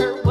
her.